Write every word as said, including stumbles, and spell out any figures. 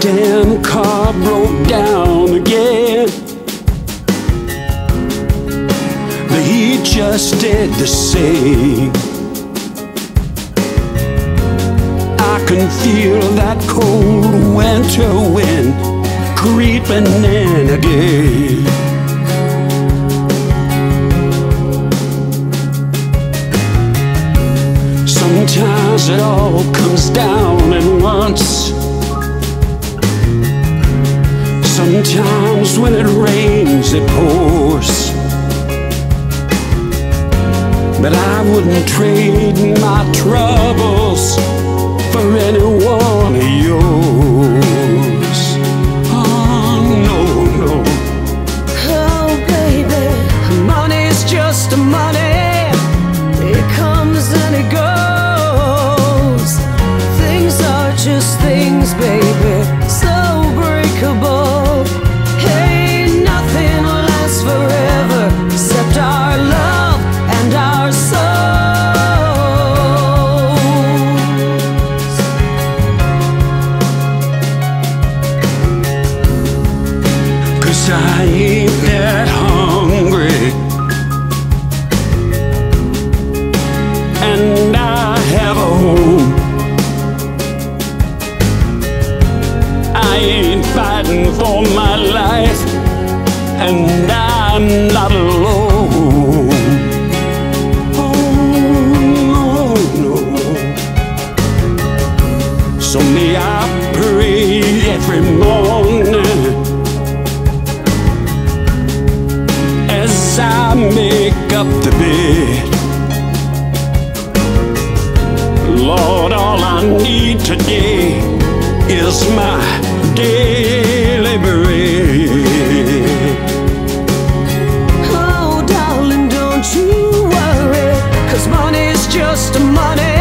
damn car broke down again. The heat just did the same. I can feel that cold winter wind creeping in again. Sometimes it all comes down at once. Sometimes when it rains, it pours. But I wouldn't trade my troubles for any one of yours. Oh, no, no. Oh, baby, money's just money. It comes and it goes. Things are just things, baby, so breakable. I ain't that hungry, and I have a home. I ain't fighting for my life, and I'm not alone. Oh, no, no. So may I pray every morning as I make up the bed. Lord, all I need today is my daily bread. Oh, darling, don't you worry, 'cause money's just money.